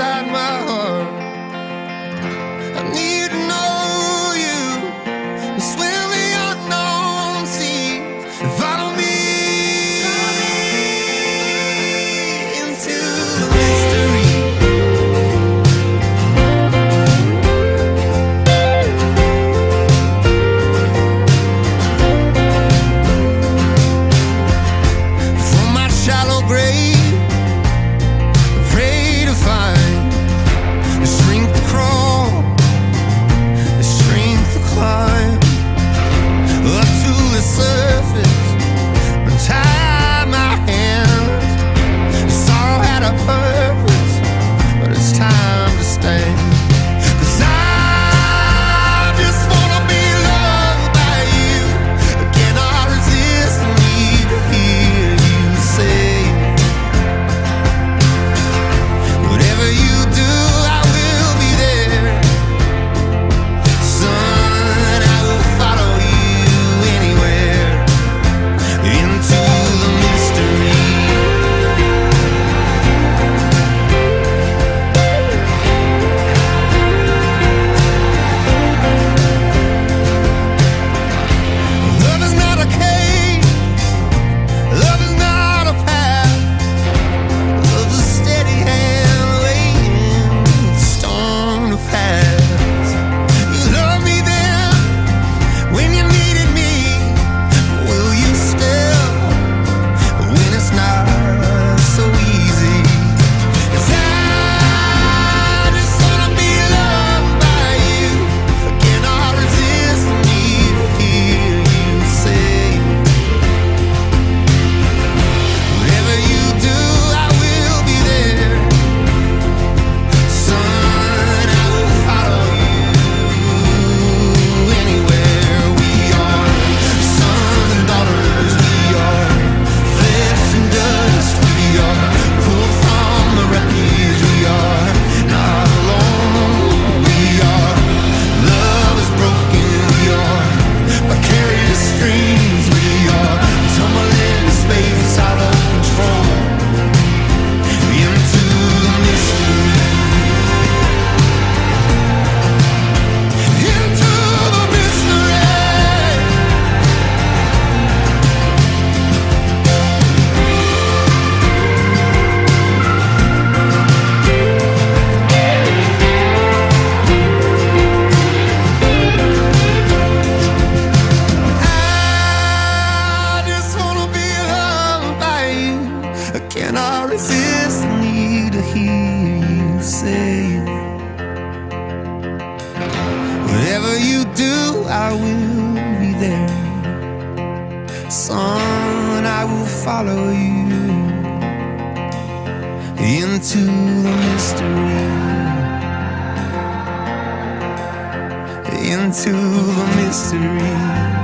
inside my heart. I need to know you and swim the unknown sea and follow me into the mystery. From my shallow grave, can I resist the need to hear you say, whatever you do, I will be there. Son, I will follow you into the mystery, into the mystery.